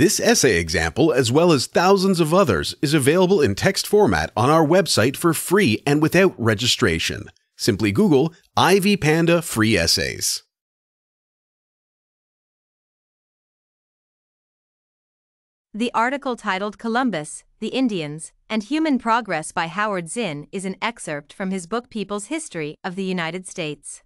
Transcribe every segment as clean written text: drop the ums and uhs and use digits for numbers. This essay example, as well as thousands of others, is available in text format on our website for free and without registration. Simply Google IvyPanda free essays. The article titled Columbus, the Indians, and Human Progress by Howard Zinn is an excerpt from his book People's History of the United States.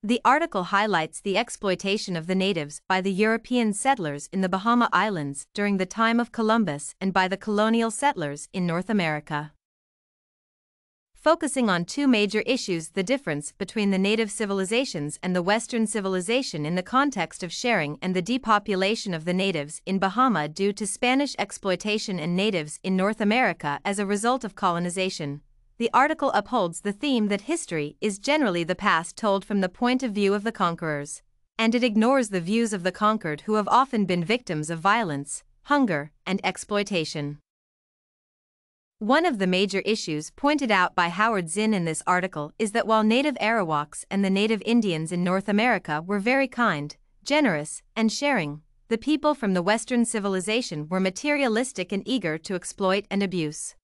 The article highlights the exploitation of the natives by the European settlers in the Bahama Islands during the time of Columbus and by the colonial settlers in North America. Focusing on two major issues: the difference between the native civilizations and the Western civilization in the context of sharing, and the depopulation of the natives in Bahama due to Spanish exploitation, and natives in North America as a result of colonization. The article upholds the theme that history is generally the past told from the point of view of the conquerors, and it ignores the views of the conquered, who have often been victims of violence, hunger, and exploitation. One of the major issues pointed out by Howard Zinn in this article is that while native Arawaks and the native Indians in North America were very kind, generous, and sharing, the people from the Western civilization were materialistic and eager to exploit and abuse.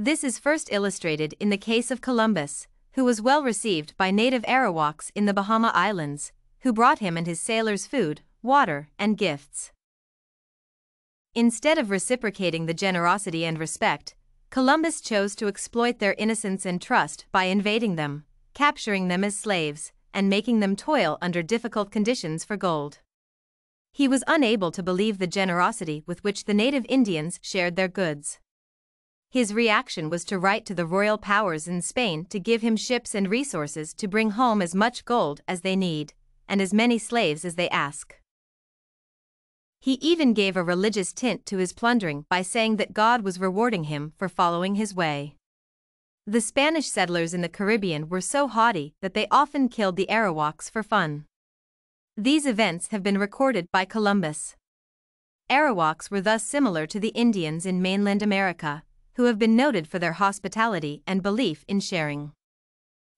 This is first illustrated in the case of Columbus, who was well received by native Arawaks in the Bahama Islands, who brought him and his sailors food, water, and gifts. Instead of reciprocating the generosity and respect, Columbus chose to exploit their innocence and trust by invading them, capturing them as slaves, and making them toil under difficult conditions for gold. He was unable to believe the generosity with which the native Indians shared their goods. His reaction was to write to the royal powers in Spain to give him ships and resources to bring home as much gold as they need, and as many slaves as they ask. He even gave a religious tint to his plundering by saying that God was rewarding him for following his way. The Spanish settlers in the Caribbean were so haughty that they often killed the Arawaks for fun. These events have been recorded by Columbus. Arawaks were thus similar to the Indians in mainland America, who have been noted for their hospitality and belief in sharing.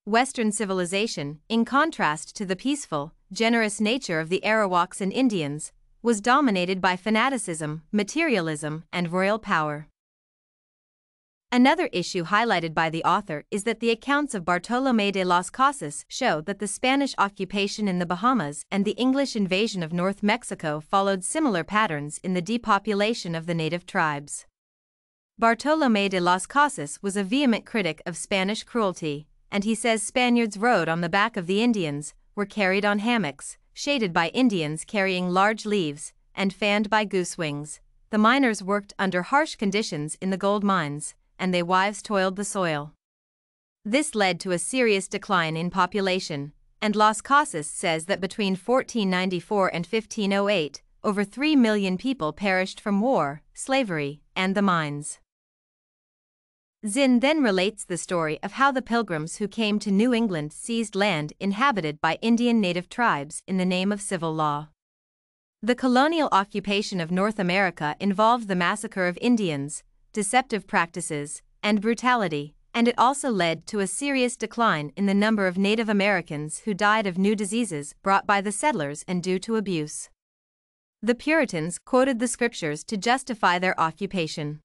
Western civilization, in contrast to the peaceful, generous nature of the Arawaks and Indians, was dominated by fanaticism, materialism, and royal power. Another issue highlighted by the author is that the accounts of Bartolomé de las Casas show that the Spanish occupation in the Bahamas and the English invasion of North Mexico followed similar patterns in the depopulation of the native tribes. Bartolomé de las Casas was a vehement critic of Spanish cruelty, and he says Spaniards rode on the back of the Indians, were carried on hammocks, shaded by Indians carrying large leaves, and fanned by goose wings. The miners worked under harsh conditions in the gold mines, and their wives toiled the soil. This led to a serious decline in population, and Las Casas says that between 1494 and 1508, over 3 million people perished from war, slavery, and the mines. Zinn then relates the story of how the pilgrims who came to New England seized land inhabited by Indian native tribes in the name of civil law. The colonial occupation of North America involved the massacre of Indians, deceptive practices, and brutality, and it also led to a serious decline in the number of Native Americans who died of new diseases brought by the settlers and due to abuse. The Puritans quoted the scriptures to justify their occupation.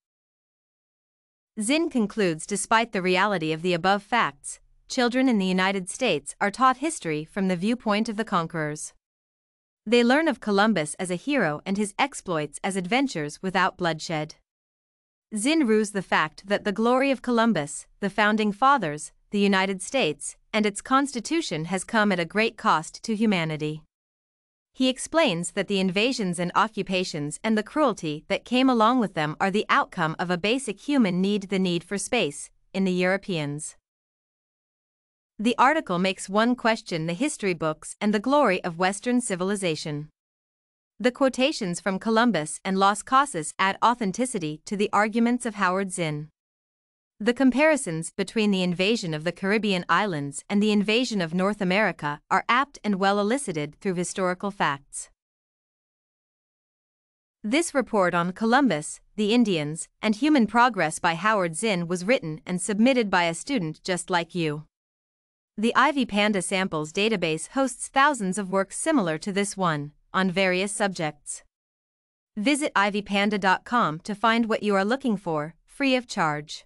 Zinn concludes, despite the reality of the above facts, children in the United States are taught history from the viewpoint of the conquerors. They learn of Columbus as a hero and his exploits as adventures without bloodshed. Zinn rues the fact that the glory of Columbus, the founding fathers, the United States, and its Constitution has come at a great cost to humanity. He explains that the invasions and occupations and the cruelty that came along with them are the outcome of a basic human need, the need for space, in the Europeans. The article makes one question the history books and the glory of Western civilization. The quotations from Columbus and Las Casas add authenticity to the arguments of Howard Zinn. The comparisons between the invasion of the Caribbean islands and the invasion of North America are apt and well elicited through historical facts. This report on Columbus, the Indians, and Human Progress by Howard Zinn was written and submitted by a student just like you. The IvyPanda Samples database hosts thousands of works similar to this one, on various subjects. Visit ivypanda.com to find what you are looking for, free of charge.